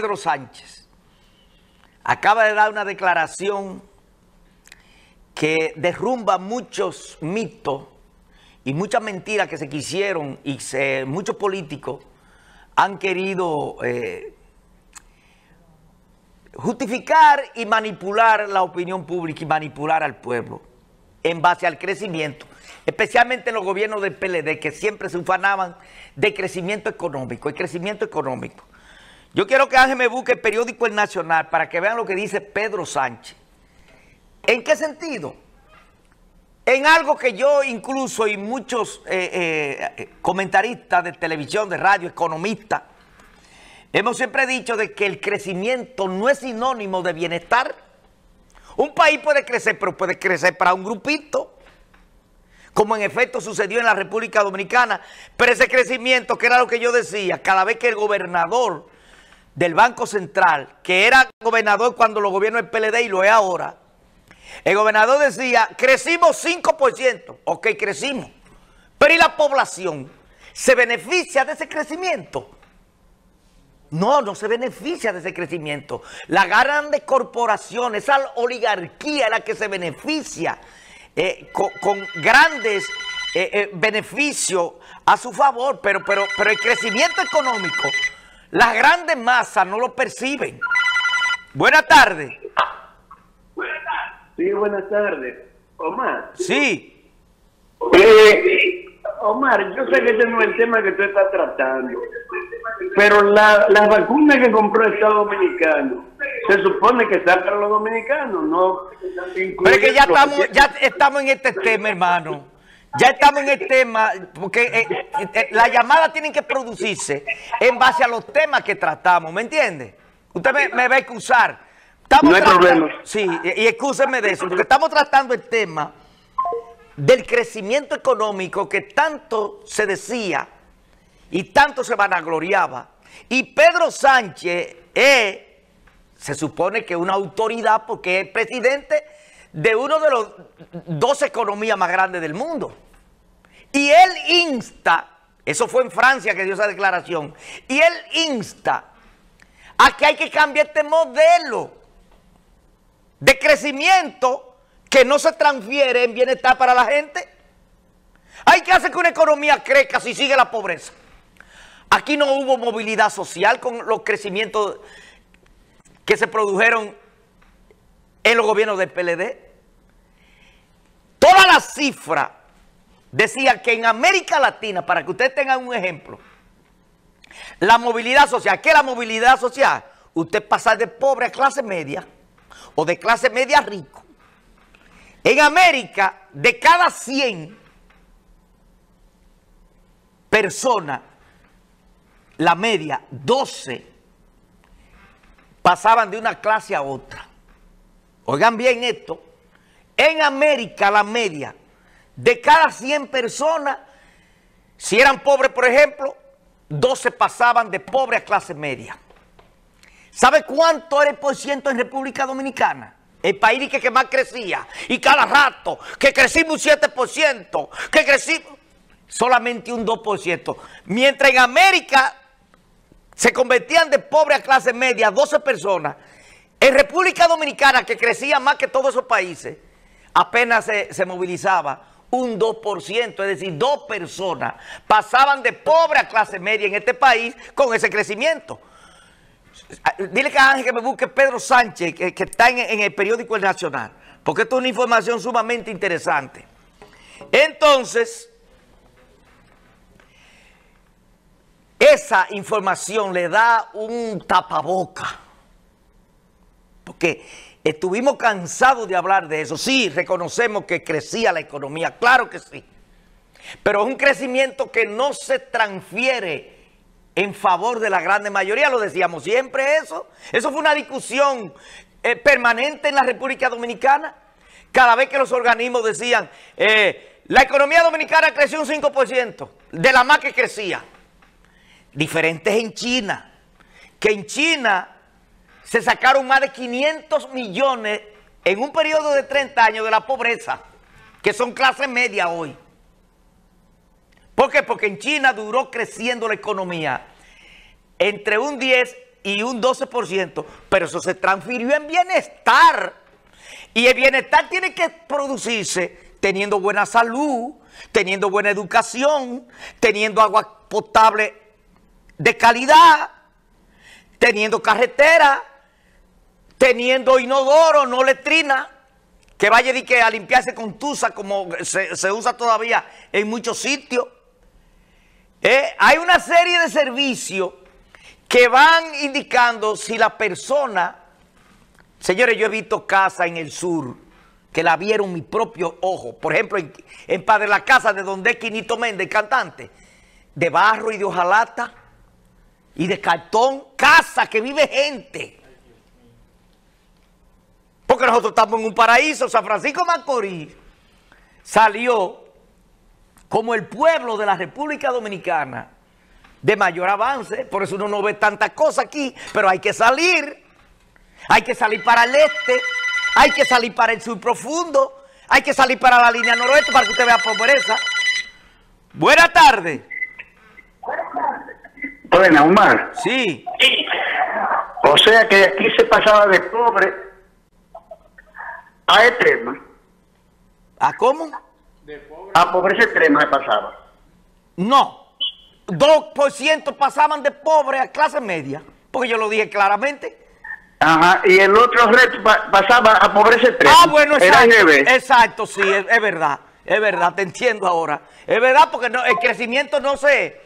Pedro Sánchez acaba de dar una declaración que derrumba muchos mitos y muchas mentiras que se quisieron y muchos políticos han querido justificar y manipular la opinión pública y manipular al pueblo en base al crecimiento, especialmente en los gobiernos del PLD, que siempre se ufanaban de crecimiento económico, el crecimiento económico. Yo quiero que Ángel me busque el periódico El Nacional para que vean lo que dice Pedro Sánchez. ¿En qué sentido? En algo que yo incluso y muchos comentaristas de televisión, de radio, economistas, hemos siempre dicho de que el crecimiento no es sinónimo de bienestar. Un país puede crecer, pero puede crecer para un grupito, como en efecto sucedió en la República Dominicana. Pero ese crecimiento, que era lo que yo decía, cada vez que el gobernador del Banco Central, que era gobernador cuando lo gobierno el PLD y lo es ahora, el gobernador decía, crecimos 5%. Ok, crecimos. Pero ¿y la población se beneficia de ese crecimiento? No, no se beneficia de ese crecimiento. Las grandes corporaciones, esa oligarquía es la que se beneficia con grandes beneficios a su favor, pero el crecimiento económico, las grandes masas no lo perciben. Buenas tardes. Sí, buenas tardes. Omar. Sí. Omar, yo sé que este no es el tema que tú estás tratando, pero las vacunas que compró el Estado Dominicano se supone que están para los dominicanos, no. Pero es que ya estamos en este tema, hermano. Ya estamos en el tema, porque las llamadas tienen que producirse en base a los temas que tratamos, ¿me entiende? Usted me va a excusar. Estamos no hay problema. Sí, y excúsenme de eso, porque estamos tratando el tema del crecimiento económico que tanto se decía y tanto se vanagloriaba. Y Pedro Sánchez se supone que es una autoridad porque es presidente de uno de los 12 economías más grandes del mundo. Y él insta, eso fue en Francia que dio esa declaración, y él insta a que hay que cambiar este modelo de crecimiento que no se transfiere en bienestar para la gente. Hay que hacer que una economía crezca si sigue la pobreza. Aquí no hubo movilidad social con los crecimientos que se produjeron en los gobiernos del PLD. Todas las cifras decían que en América Latina, para que ustedes tengan un ejemplo, la movilidad social, ¿qué es la movilidad social? Usted pasa de pobre a clase media, o de clase media rico. En América, de cada 100 personas, la media, 12, pasaban de una clase a otra. Oigan bien esto. En América, la media, de cada 100 personas, si eran pobres, por ejemplo, 12 pasaban de pobre a clase media. ¿Sabe cuánto era el % en República Dominicana? El país que más crecía. Y cada rato que crecimos un 7%, que crecimos solamente un 2%. Mientras en América se convertían de pobre a clase media 12 personas, en República Dominicana, que crecía más que todos esos países, apenas se movilizaba un 2%, es decir, 2 personas pasaban de pobre a clase media en este país con ese crecimiento. Dile que a Ángel que me busque Pedro Sánchez, que está en el periódico El Nacional, porque esto es una información sumamente interesante. Entonces, esa información le da un tapaboca, porque estuvimos cansados de hablar de eso. Sí, reconocemos que crecía la economía, claro que sí, pero es un crecimiento que no se transfiere en favor de la gran mayoría, lo decíamos siempre eso. Eso fue una discusión permanente en la República Dominicana. Cada vez que los organismos decían, la economía dominicana creció un 5%, de la más que crecía. Diferentes en China, que en China se sacaron más de 500 millones en un periodo de 30 años de la pobreza, que son clase media hoy. ¿Por qué? Porque en China duró creciendo la economía entre un 10 y un 12%, pero eso se transfirió en bienestar. Y el bienestar tiene que producirse teniendo buena salud, teniendo buena educación, teniendo agua potable de calidad, teniendo carretera, teniendo inodoro, no letrina, que vaya de que a limpiarse con tusa como se usa todavía en muchos sitios. Hay una serie de servicios que van indicando si la persona... Señores, yo he visto casas en el sur que la vieron mis propios ojos. Por ejemplo, en Padre la Casa, de donde es Quinito Méndez, cantante, de barro y de hojalata y de cartón, casa que vive gente. Porque nosotros estamos en un paraíso. San Francisco de Macorís salió como el pueblo de la República Dominicana de mayor avance. Por eso uno no ve tantas cosas aquí, pero hay que salir. Hay que salir para el este, hay que salir para el sur profundo, hay que salir para la línea noroeste para que usted vea pobreza. Buenas tardes. Buenas, Omar. Sí. O sea que aquí se pasaba de pobre a extrema. ¿A cómo? De pobre. A pobreza extrema se pasaba. No. 2% pasaban de pobre a clase media, porque yo lo dije claramente. Ajá, y el otro reto pasaba a pobreza extrema. Ah, bueno, exacto. Exacto, sí, es verdad. Es verdad, te entiendo ahora. Es verdad, porque no, el crecimiento no se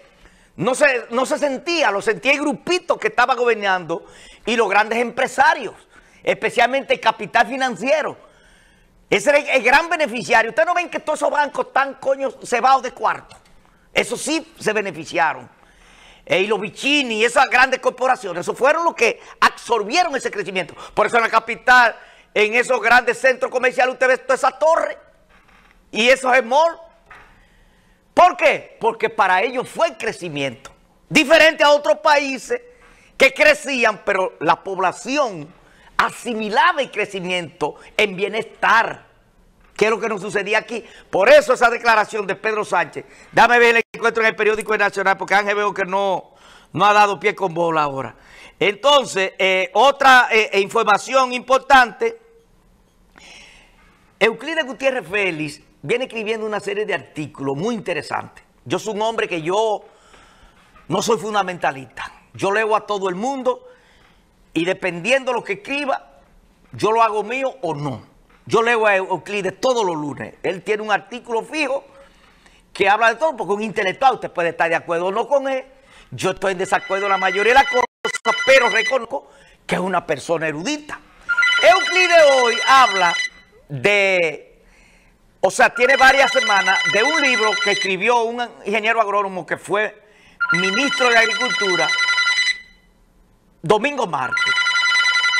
sentía. Lo sentía el grupito que estaba gobernando y los grandes empresarios, especialmente el capital financiero. Ese era el gran beneficiario. Ustedes no ven que todos esos bancos están coño cebados de cuarto. Eso sí se beneficiaron. Y los Vicini y esas grandes corporaciones, eso fueron los que absorbieron ese crecimiento. Por eso en la capital, en esos grandes centros comerciales, usted ve toda esa torre y esos malls. ¿Por qué? Porque para ellos fue el crecimiento. Diferente a otros países que crecían, pero la población asimilaba el crecimiento en bienestar, que es lo que nos sucedía aquí. Por eso esa declaración de Pedro Sánchez. Dame ver el encuentro en el periódico El Nacional, porque Ángel veo que no ha dado pie con bola ahora. Entonces, otra información importante. Euclides Gutiérrez Félix viene escribiendo una serie de artículos muy interesantes. Yo soy un hombre que yo no soy fundamentalista. Yo leo a todo el mundo y dependiendo de lo que escriba, yo lo hago mío o no. Yo leo a Euclides todos los lunes. Él tiene un artículo fijo que habla de todo, porque un intelectual, usted puede estar de acuerdo o no con él. Yo estoy en desacuerdo en la mayoría de las cosas, pero reconozco que es una persona erudita. Euclides hoy habla de, o sea, tiene varias semanas, de un libro que escribió un ingeniero agrónomo que fue ministro de Agricultura, Domingo Marte.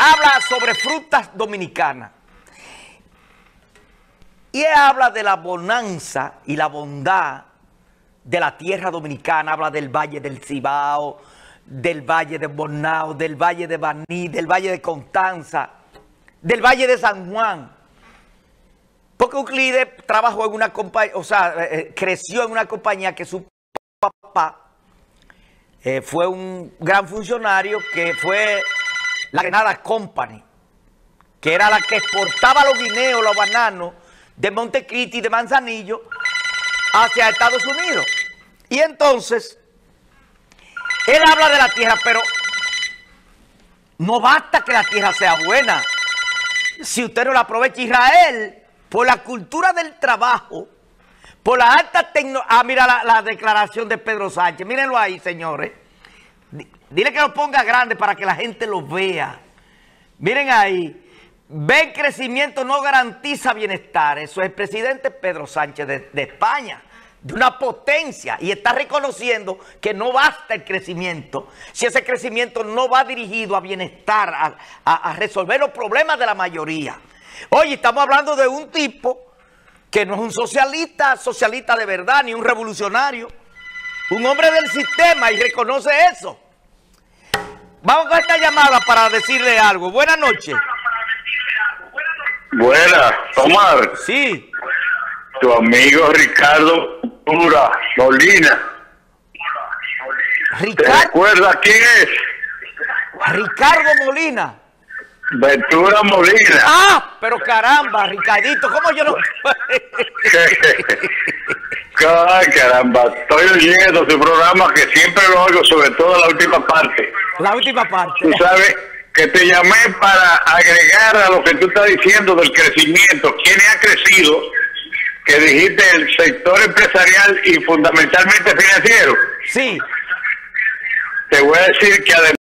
Habla sobre frutas dominicanas. Y él habla de la bonanza y la bondad de la tierra dominicana. Habla del Valle del Cibao, del Valle de Bonao, del Valle de Baní, del Valle de Constanza, del Valle de San Juan. Porque Euclides trabajó en una compañía, o sea, creció en una compañía que su papá fue un gran funcionario que fue la Granada Company, que era la que exportaba los guineos, los bananos, de Montecristi, de Manzanillo, hacia Estados Unidos. Y entonces, él habla de la tierra, pero no basta que la tierra sea buena. Si usted no la aprovecha, Israel, por la cultura del trabajo, por la alta tecnología... Ah, mira la declaración de Pedro Sánchez, mírenlo ahí, señores. Dile que lo ponga grande para que la gente lo vea. Miren ahí. Ver crecimiento no garantiza bienestar. Eso es el presidente Pedro Sánchez de España, de una potencia, y está reconociendo que no basta el crecimiento si ese crecimiento no va dirigido a bienestar, a resolver los problemas de la mayoría. Oye, estamos hablando de un tipo que no es un socialista de verdad, ni un revolucionario, un hombre del sistema, y reconoce eso. Vamos con esta llamada para decirle algo. Buenas noches. Buenas, Omar. Sí. Tu amigo Ricardo Pura Molina. ¿Te recuerdas quién es? Ricardo Molina. Ventura Molina. Ah, pero caramba, Ricardito, ¿cómo yo no? Ay, caramba, estoy oyendo su programa que siempre lo oigo, sobre todo la última parte. La última parte. Tú sabes que te llamé para agregar a lo que tú estás diciendo del crecimiento. ¿Quiénes han crecido? Que dijiste el sector empresarial y fundamentalmente financiero. Sí. Te voy a decir que además...